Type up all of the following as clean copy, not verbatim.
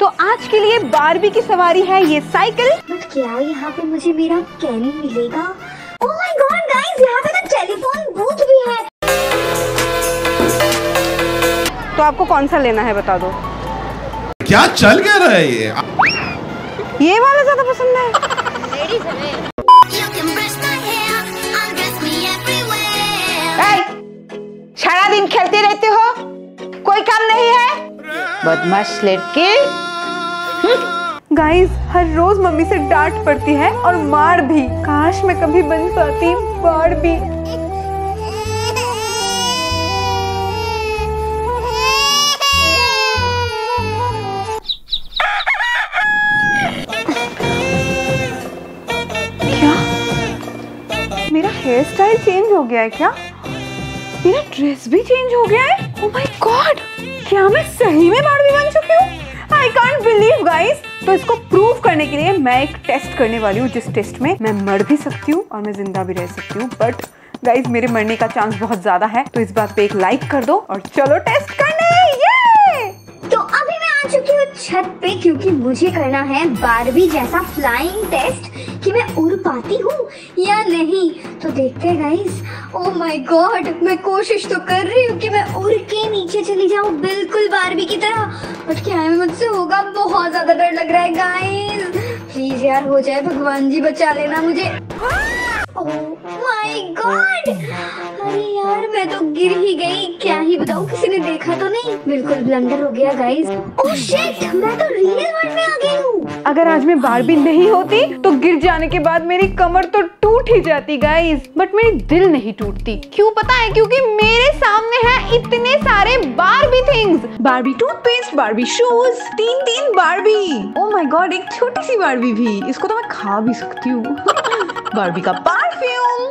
तो आज के लिए बार्बी की सवारी है ये साइकिल। बट क्या यहाँ पे मुझे मेरा कैरी मिलेगा? ओह माय गॉड गाइस, यहाँ पे तो टेलीफोन बूथ भी है। तो आपको कौन सा लेना है बता दो। क्या चल क्या रहा है ये वाला ज्यादा पसंद है। लेडीज है। सारा दिन खेलते रहते हो, कोई काम नहीं है बदमाश लड़के। गाइस हर रोज मम्मी से डांट पड़ती है और मार भी। काश मैं कभी बन पाती बार्बी। क्या मेरा हेयर स्टाइल चेंज हो गया है? क्या मेरा ड्रेस भी चेंज हो गया है? ओह माय गॉड, क्या मैं सही में बार्बी बन चुकी हूँ? I can't believe guys. तो इसको प्रूव करने के लिए मैं एक टेस्ट करने वाली हूँ, जिस टेस्ट में मैं मर भी सकती हूँ और मैं जिंदा भी रह सकती हूँ। बट गाइस मेरे मरने का चांस बहुत ज्यादा है, तो इस बात पे एक लाइक कर दो और चलो टेस्ट करने। ये तो अभी मैं आ चुकी हूँ छत पे, क्योंकि मुझे करना है बार्बी जैसा फ्लाइंग टेस्ट कि मैं उड़ पाती हूँ या नहीं। तो देखते हैं गाइस। ओह माय गॉड, मैं कोशिश तो कर रही हूँ कि मैं उड़ के नीचे चली जाऊँ बिल्कुल बार्बी की तरह, बट क्या है मुझसे होगा? बहुत ज्यादा डर लग रहा है गाइस। प्लीज यार हो जाए, भगवान जी बचा लेना मुझे। ओह माय गॉड, अरे यार मैं तो गिर ही गई। क्या ही बताऊं, किसी ने देखा तो नहीं? बिल्कुल ब्लंडर हो गया गाइस। ओह शिट, मैं तो रियल वर्ल्ड में आ गई हूँ। अगर आज मैं बार्बी नहीं होती तो गिर जाने के बाद मेरी कमर तो टूट ही जाती गाइस, बट मेरी दिल नहीं टूटती। क्यों पता है? क्योंकि मेरे सामने है इतने सारे Barbie things. Barbie toothpaste, Barbie shoes, तीन तीन बार्बी। ओह माय गॉड, एक छोटी सी बार्बी भी, इसको तो मैं खा भी सकती हूँ। बार्बी का परफ्यूम,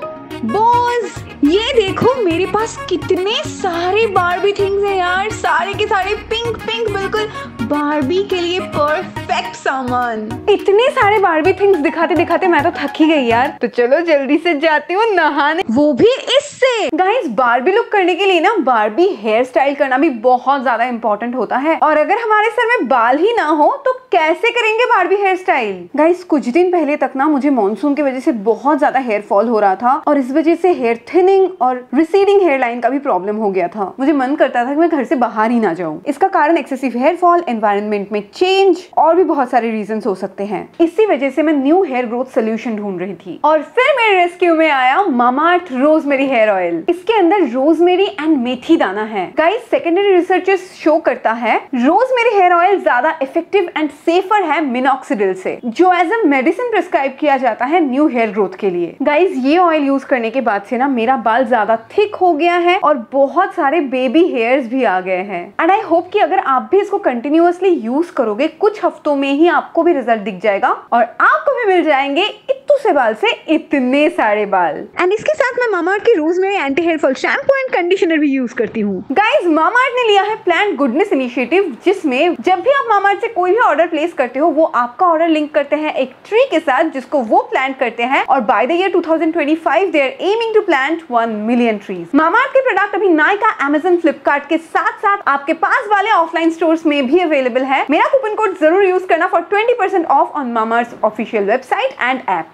बोस। ये देखो मेरे पास कितने सारे बार्बी थिंग्स हैं यार, सारे के सारे पिंक पिंक, बिल्कुल बार्बी के लिए परफेक्ट सामान। इतने सारे बार्बी थिंग्स दिखाते दिखाते मैं तो थक ही गई यार। तो चलो जल्दी से जाती हूँ नहाने, वो भी इससे। गाइस बार्बी लुक करने के लिए ना बार्बी हेयर स्टाइल करना भी बहुत ज्यादा इम्पोर्टेंट होता है, और अगर हमारे सर में बाल ही ना हो तो कैसे करेंगे बार्बी हेयर स्टाइल? गाइस कुछ दिन पहले तक ना मुझे मानसून की वजह से बहुत ज्यादा हेयर फॉल हो रहा था, और इस वजह से हेयर थिनिंग और रिसीडिंग हेयर लाइन का भी प्रॉब्लम हो गया था। मुझे मन करता था कि मैं घर से बाहर ही ना जाऊं। इसका कारण एक्सेसिव हेयर फॉल, एनवायरनमेंट में चेंज और भी बहुत सारे रीजंस हो सकते हैं। इसी वजह से मैं न्यू हेयर ग्रोथ सोल्यूशन ढूंढ रही थी, और फिर मेरे रेस्क्यू में आया मामाअर्थ रोजमेरी हेयर ऑयल। इसके अंदर रोजमेरी एंड मेथी दाना है। गाइस सेकेंडरी रिसर्चेस शो करता है रोजमेरी हेयर ऑयल ज्यादा इफेक्टिव एंड सेफर है मिनॉक्सिडिल से, जो एज ए मेडिसिन प्रिस्क्राइब किया जाता है न्यू हेयर ग्रोथ के लिए। गाइस ये ऑयल यूज करने के बाद से ना मेरा बाल ज्यादा थिक हो गया है और बहुत सारे बेबी हेयर्स भी आ गए हैं। एंड आई होप कि अगर आप भी इसको कंटिन्यूअसली यूज करोगे, कुछ हफ्तों में ही आपको भी रिजल्ट दिख जाएगा और आपको भी मिल जाएंगे इतने से बाल से इतने सारे बाल। एंड इसके साथ मैं मामाअर्थ के rosemary anti hair fall shampoo and conditioner भी यूज करती हूँ। गाइस मामाअर्थ ने लिया है प्लांट गुडनेस इनिशिएटिव, जिसमें जब भी आप मामाअर्थ से कोई भी ऑर्डर प्लेस करते हो, वो आपका ऑर्डर लिंक करते हैं एक ट्री के साथ जिसको वो प्लांट करते हैं, और by the year 2025 they are aiming to plant 1 million trees. Mamaearth के प्रोडक्ट अभी नायका, अमेज़न, फ्लिपकार्ट के साथ साथ आपके पास वाले ऑफलाइन स्टोर्स में भी अवेलेबल है। मेरा कूपन कोड जरूर यूज करना for 20% off on Mamaearth official website and app.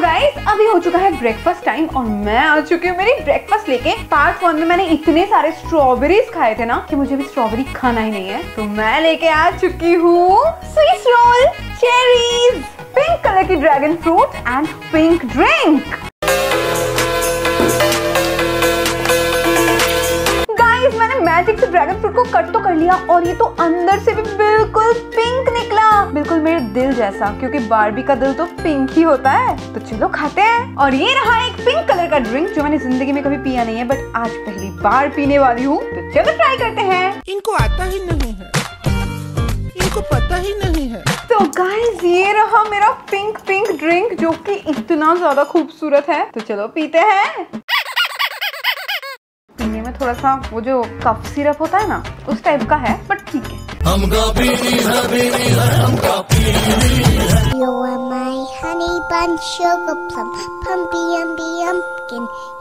Guys अभी हो चुका है ब्रेकफास्ट टाइम और मैं आ चुकी हूँ मेरी ब्रेकफास्ट लेके। पार्ट 1 में मैंने इतने सारे स्ट्रॉबेरीज खाए थे ना कि मुझे भी स्ट्रॉबेरी खाना ही नहीं है, तो मैं लेके आ चुकी हूँ Swiss roll, cherries, pink colour की dragon fruit and pink drink. Guys मैंने मैजिक से ड्रैगन फ्रूट को कट तो कर लिया, और ये तो अंदर से भी बिल्कुल पिंक निकला, बिल्कुल मेरे दिल जैसा, क्योंकि बार्बी का दिल तो पिंक ही होता है। तो चलो खाते हैं। और ये रहा एक पिंक कलर का ड्रिंक जो मैंने जिंदगी में कभी पिया नहीं है, बट आज पहली बार पीने वाली हूँ। तो चलो ट्राई करते हैं। इनको आता ही नहीं है, इनको पता ही नहीं है। तो गाइस ये रहा मेरा पिंक पिंक ड्रिंक जो कि इतना ज्यादा खूबसूरत है, तो चलो पीते हैं। पीने में थोड़ा सा वो जो कफ सिरप होता है ना, उस टाइप का है, बट ठीक है।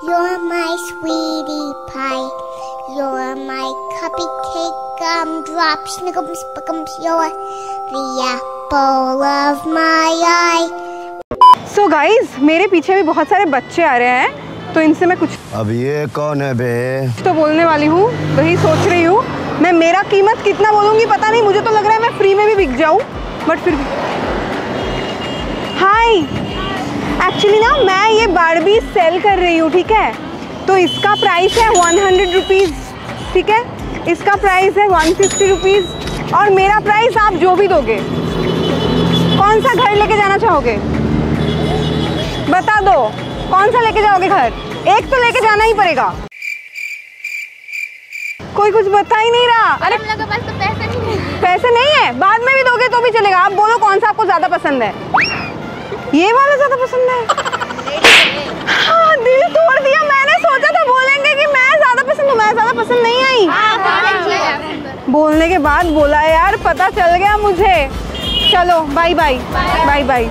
You're my sweetie pie. You're pure, the apple of my eye. So guys, मेरे पीछे भी बहुत सारे बच्चे आ रहे हैं, तो इनसे मैं कुछ अब ये कौन है बे तो बोलने वाली हूँ, वही सोच रही हूँ मैं। मेरा कीमत कितना बोलूँगी पता नहीं, मुझे तो लग रहा है मैं फ्री में भी बिक जाऊँ, बट फिर हाय। एक्चुअली ना मैं ये बार्बी सेल कर रही हूँ, ठीक है? तो इसका प्राइस है 100 रुपीज़, ठीक है? इसका प्राइस है 150 रुपीज़ और मेरा प्राइस आप जो भी दोगे। कौन सा घर लेके जाना चाहोगे बता दो, कौन सा लेके जाओगे घर? एक तो लेके जाना ही पड़ेगा। कोई कुछ बता ही नहीं रहा। अरे हम लोगों के पास तो पैसे नहीं है। बाद में भी दोगे तो भी चलेगा। आप बोलो कौन सा आपको ज़्यादा पसंद है? ये वाला ज़्यादा पसंद है? हाँ, दिल तोड़ दिया। मैंने सोचा था बोलेंगे कि मैं ज़्यादा पसंद हूँ, मैं ज़्यादा पसंद नहीं आई। बोलने के बाद बोला यार, पता चल गया मुझे। चलो bye bye bye bye.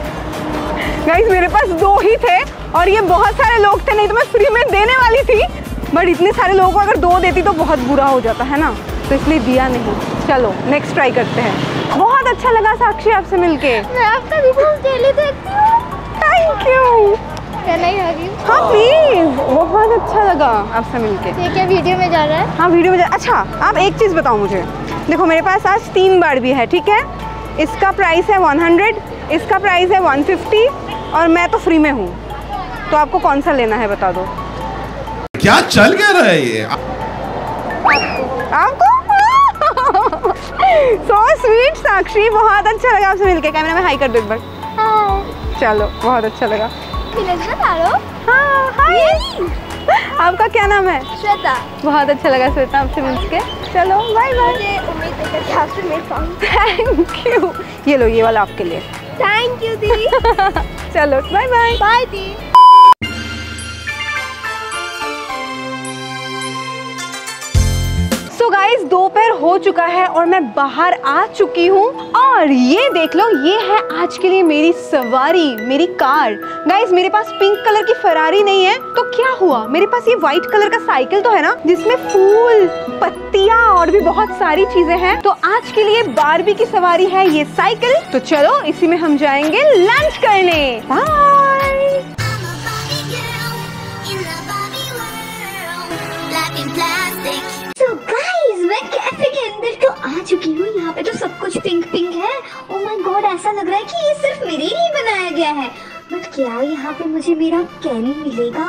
Guys मेरे पास दो ही थे और ये बहुत सारे लोग थे, नहीं तो मैं फ्री में देने वाली थी, बट इतने सारे लोगों को अगर दो देती तो बहुत बुरा हो जाता है ना, तो इसलिए दिया नहीं। चलो नेक्स्ट ट्राई करते हैं। बहुत अच्छा लगा साक्षी आपसे मिलके। मैं आपका वीडियोस डेली देखती हूं। Thank you. हाँ प्लीज, बहुत अच्छा लगा आपसे मिलके। ठीक है, वीडियो में जा रहा है? हाँ वीडियो में जा। अच्छा आप एक चीज़ बताओ मुझे, देखो मेरे पास आज 3 बार्बी है, ठीक है? इसका प्राइस है 100, इसका प्राइस है 150 और मैं तो फ्री में हूँ, तो आपको कौन सा लेना है बता दो। क्या चल गया रहा है ये आपको? So sweet साक्षी, बहुत अच्छा लगा आपसे मिलके। कैमरा में हाई कर दो एक बार। हाय। चलो बहुत अच्छा लगा। हाँ, हाय। आपका क्या नाम है? श्वेता। बहुत अच्छा लगा श्वेता आपसे मिलके। चलो बाय बाय। मुझे उम्मीद है कि आपसे मिल पाऊंगी। Thank you. ये लो, ये वाला आपके लिए। थैंक यू दीदी। चलो बाय बाय। बाय दीदी। तो गाइज दोपहर हो चुका है और मैं बाहर आ चुकी हूँ और ये देख लो, ये है आज के लिए मेरी सवारी, मेरी कार। गाइज मेरे पास पिंक कलर की फरारी नहीं है तो क्या हुआ, मेरे पास ये व्हाइट कलर का साइकिल तो है ना, जिसमें फूल, पत्तियाँ और भी बहुत सारी चीजें हैं। तो आज के लिए बार्बी की सवारी है ये साइकिल, तो चलो इसी में हम जाएंगे लंच करने। बाय। मैं कैफे के अंदर तो आ चुकी हूँ, यहाँ पे तो सब कुछ पिंक पिंक है। ओ माय गॉड, ऐसा लग रहा है कि ये सिर्फ मेरे लिए बनाया गया है, बट क्या यहाँ पे मुझे मेरा कैरी मिलेगा?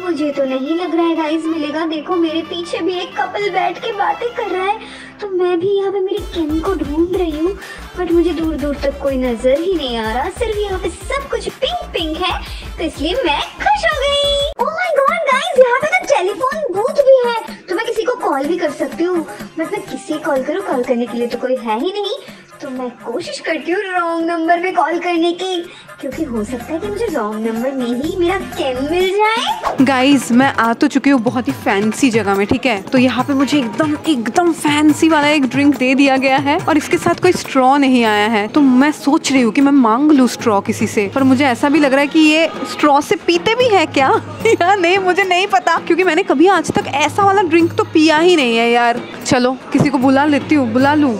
मुझे तो नहीं लग रहा है गाइस मिलेगा। देखो मेरे पीछे भी एक कपल बैठ के बातें कर रहा है, तो मैं भी यहाँ पे मेरे कैरी को ढूंढ रही हूँ, बट मुझे दूर दूर तक कोई नजर ही नहीं आ रहा। सिर्फ यहाँ पे सब कुछ पिंक पिंक है, तो इसलिए मैं खुश हो गई। ओ माय गॉड गाइस, यहाँ पे तो टेलीफोन बूथ भी है, तो मैं किसी को कॉल भी कर सकती हूँ। मतलब किसे कॉल करूँ, कॉल करने के लिए तो कोई है ही नहीं, तो मैं कोशिश करती हूँ रॉन्ग नंबर में कॉल करने की, क्योंकि हो सकता है कि मुझे रॉन्ग नंबर में ही मेरा कैम मिल जाए। गाइज मैं आ तो चुकी हूँ बहुत ही फैंसी जगह में, ठीक है? तो यहाँ पे मुझे एकदम फैंसी वाला एक ड्रिंक दे दिया गया है और इसके साथ कोई स्ट्रॉ नहीं आया है, तो मैं सोच रही हूँ कि मैं मांग लूँ स्ट्रॉ किसी से, पर मुझे ऐसा भी लग रहा है कि ये स्ट्रॉ से पीते भी है क्या यार? नहीं मुझे नहीं पता, क्योंकि मैंने कभी आज तक ऐसा वाला ड्रिंक तो पिया ही नहीं है यार। चलो किसी को बुला लेती हूँ, बुला लूँ।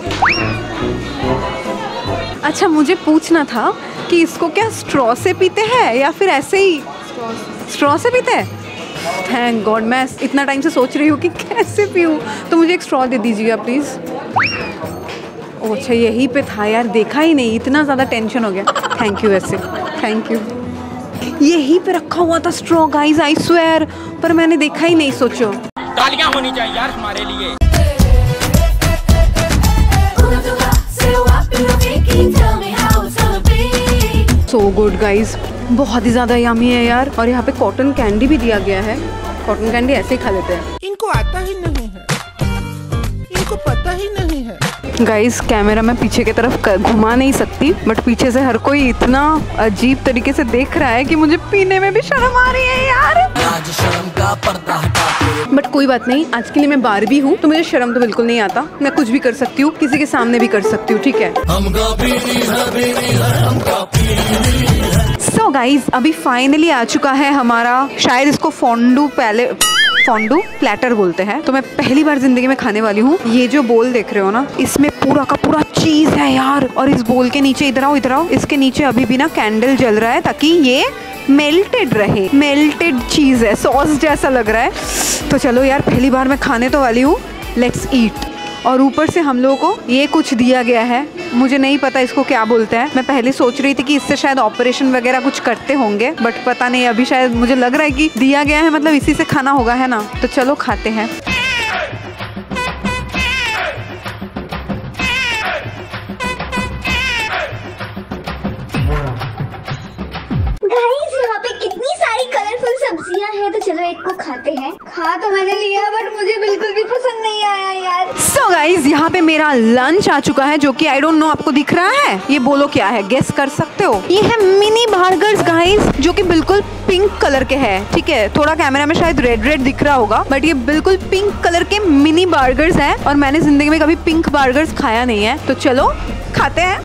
अच्छा मुझे पूछना था कि इसको क्या स्ट्रॉ से पीते हैं या फिर ऐसे ही? स्ट्रॉ से पीते हैं। थैंक गॉड, मैं इतना टाइम से सोच रही हूँ कि कैसे पीऊँ, तो मुझे एक स्ट्रॉ दे दीजिएगा प्लीज़। ओह अच्छा यही पे था यार, देखा ही नहीं, इतना ज़्यादा टेंशन हो गया। थैंक यू, ऐसे थैंक यू। यही पे रखा हुआ था स्ट्रॉ गाइज, आई स्वेयर, पर मैंने देखा ही नहीं। सोचो तालियां होनी चाहिए यार हमारे लिए। सो गुड गाइज, बहुत ही ज़्यादा यामी है यार। और यहाँ पे कॉटन कैंडी भी दिया गया है, कॉटन कैंडी ऐसे ही खा लेते हैं। इनको आता ही नहीं है, इनको पता ही नहीं है। गाइज कैमरा मैं पीछे की तरफ घुमा नहीं सकती, बट पीछे से हर कोई इतना अजीब तरीके से देख रहा है कि मुझे पीने में भी शर्म आ रही है यार। आज शर्म का पर्दा हटा। बट कोई बात नहीं, आज के लिए मैं बार्बी हूँ तो मुझे शर्म तो बिल्कुल नहीं आता, मैं कुछ भी कर सकती हूँ, किसी के सामने भी कर सकती हूँ, ठीक है? सो गाइज अभी फाइनली आ चुका है हमारा, शायद इसको फोंडू पहले फोंडू प्लेटर बोलते हैं, तो मैं पहली बार जिंदगी में खाने वाली हूँ। ये जो बोल देख रहे हो ना, इसमें पूरा का पूरा चीज है यार। और इस बोल के नीचे, इधर आओ इधर आओ, इसके नीचे अभी भी ना कैंडल जल रहा है ताकि ये मेल्टेड रहे। मेल्टेड चीज है, सॉस जैसा लग रहा है। तो चलो यार, पहली बार मैं खाने तो वाली हूँ, लेट्स ईट। और ऊपर से हम लोगों को ये कुछ दिया गया है, मुझे नहीं पता इसको क्या बोलते हैं। मैं पहले सोच रही थी कि इससे शायद ऑपरेशन वगैरह कुछ करते होंगे, बट पता नहीं, अभी शायद मुझे लग रहा है कि दिया गया है मतलब इसी से खाना होगा, है ना। तो चलो खाते हैं। तो चलो एक को खाते हैं। खा तो मैंने लिया बट मुझे बिल्कुल भी पसंद नहीं आया यार। So guys, यहाँ पे मेरा लंच आ चुका है, जो कि I don't know आपको दिख रहा है, ये बोलो क्या है, गेस कर सकते हो। ये है मिनी बर्गर्स गाइस, जो कि बिल्कुल पिंक कलर के है, ठीक है। थोड़ा कैमरा में शायद रेड रेड दिख रहा होगा, बट ये बिल्कुल पिंक कलर के मिनी बर्गर्स है, और मैंने जिंदगी में कभी पिंक बर्गर्स खाया नहीं है। तो चलो खाते हैं।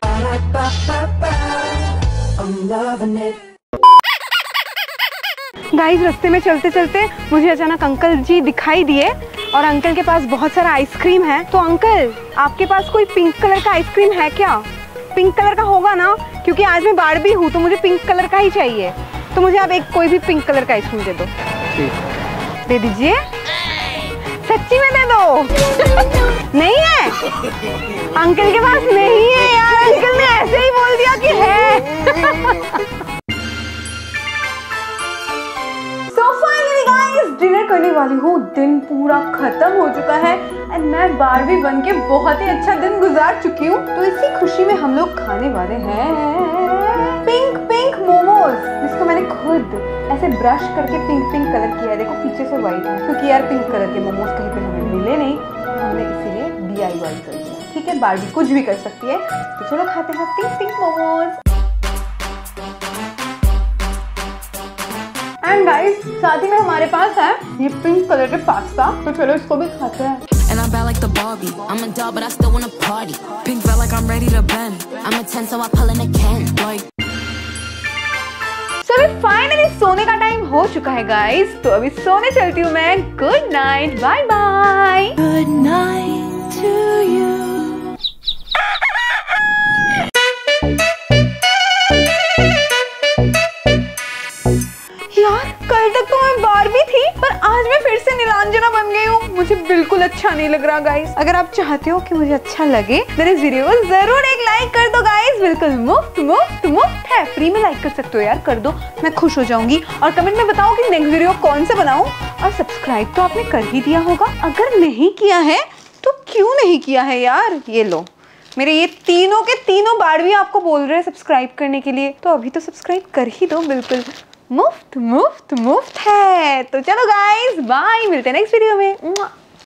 गाइस, रास्ते में चलते चलते मुझे अचानक अंकल जी दिखाई दिए, और अंकल के पास बहुत सारा आइसक्रीम है। तो अंकल, आपके पास कोई पिंक कलर का आइसक्रीम है क्या? पिंक कलर का होगा ना, क्योंकि आज मैं बार्बी हूँ तो मुझे पिंक कलर का ही चाहिए। तो मुझे आप एक कोई भी पिंक कलर का आइसक्रीम दे दो। दे दीजिए, सच्ची में दे दो। नहीं है अंकल के पास, नहीं है यार, अंकल ने ऐसे ही बोल दिया कि है। डिनर करने वाली हूँ, दिन पूरा खत्म हो चुका है, एंड मैं बार्बी बन के बहुत ही अच्छा दिन गुजार चुकी हूँ। तो इसी खुशी में हम लोग खाने वाले हैं पिंक पिंक मोमोज, जिसको मैंने खुद ऐसे ब्रश करके पिंक पिंक कलर किया है। देखो पीछे से वाइट है, क्योंकि यार पिंक कलर के मोमोज कहीं पे हमें मिले नहीं, हमने इसीलिए DIY कर दिया, ठीक है। बार्बी कुछ भी कर सकती है। तो चलो खाते हैं pink pink momos. And guys, साथ ही में हमारे पास है ये पिंक कलर के पास्ता, तो चलो इसको भी खाते हैं। And I'm bad like the Barbie, I'm a doll but I still wanna party. Pink felt like I'm ready to bend, I'm a 10 so I pull in a can like। So finally सोने का time हो चुका है guys, तो अभी सोने चलती हूँ मैं। Good night, bye bye, good night to you. Nilanjana बन गई हूँ, मुझे बिल्कुल अच्छा नहीं लग रहा गाइस। अगर आप चाहते हो कि मुझे अच्छा लगे, मेरे वीडियो को जरूर एक लाइक कर दो गाइस, बिल्कुल मुफ्त है, फ्री में लाइक कर सकते हो यार, कर दो, मैं खुश हो जाऊंगी। और कमेंट में बताओ कि नेक्स्ट वीडियो कौन सा बनाऊं। और सब्सक्राइब तो आपने कर ही दिया होगा, अगर नहीं किया है तो क्यों नहीं किया है यार। ये लो, मेरे ये तीनों के तीनों बारहवीं आपको बोल रहे हैं सब्सक्राइब करने के लिए, तो अभी तो सब्सक्राइब कर ही दो, बिल्कुल मुफ्त है। तो चलो गाइस, बाय, मिलते हैं नेक्स्ट वीडियो में।